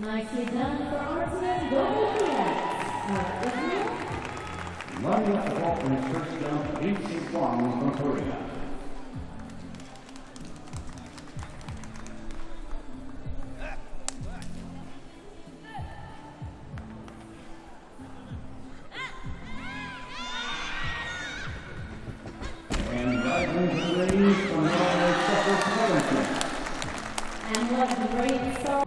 Nicely done for Arsenal Goldilocks. Maria Walker's first down, Lindsay Kwong from Korea. And what a great start.